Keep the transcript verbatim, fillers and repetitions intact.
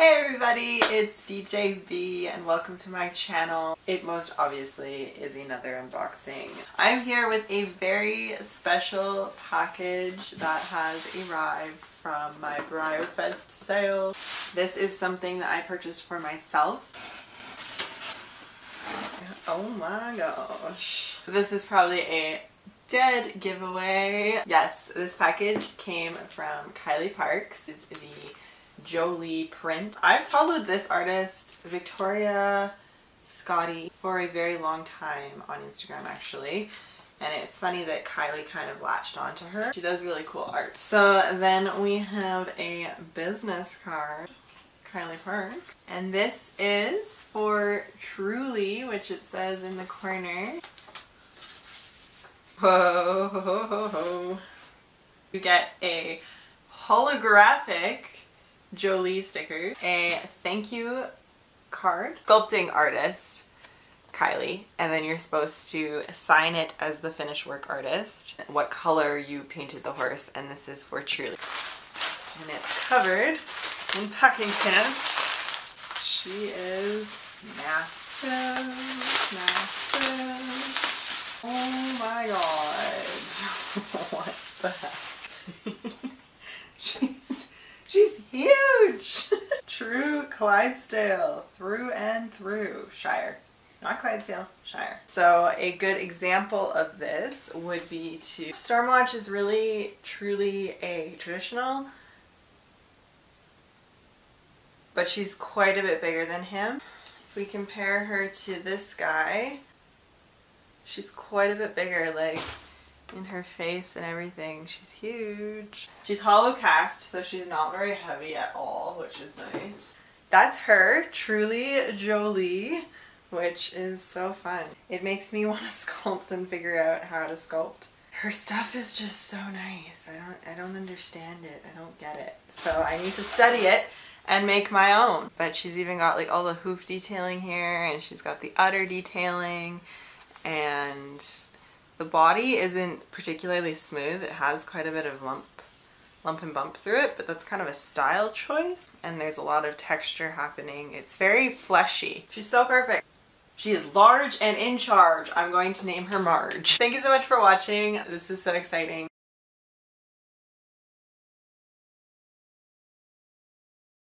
Hey everybody, it's D J B and welcome to my channel. It most obviously is another unboxing. I'm here with a very special package that has arrived from my Breyerfest sale. This is something that I purchased for myself. Oh my gosh. This is probably a dead giveaway. Yes, this package came from Kylie Parks. It's the Jolie print. I've followed this artist, Victoria Scotty, for a very long time on Instagram actually, and it's funny that Kylie kind of latched onto her. She does really cool art. So then we have a business card, Kylie Parks, and this is for Truly, which it says in the corner. Ho ho ho ho ho. You get a holographic Jolie sticker, a thank you card, sculpting artist Kylie, and then you're supposed to sign it as the finished work artist, what color you painted the horse, and this is for Truly. And it's covered in packing pants. She is massive, massive. Oh my god. What the heck? She She's huge! True Clydesdale, through and through. Shire. Not Clydesdale, Shire. So a good example of this would be to... Stormwatch is really, truly a traditional, but she's quite a bit bigger than him. If we compare her to this guy, she's quite a bit bigger, like... in her face and everything. She's huge. She's hollow cast, so she's not very heavy at all, which is nice. That's her, Truly Jolie, which is so fun. It makes me want to sculpt and figure out how to sculpt. Her stuff is just so nice. I don't I don't understand it. I don't get it. So I need to study it and make my own. But she's even got like all the hoof detailing here, and she's got the udder detailing, and the body isn't particularly smooth. It has quite a bit of lump lump and bump through it, but that's kind of a style choice. And there's a lot of texture happening. It's very fleshy. She's so perfect. She is large and in charge. I'm going to name her Marge. Thank you so much for watching. This is so exciting.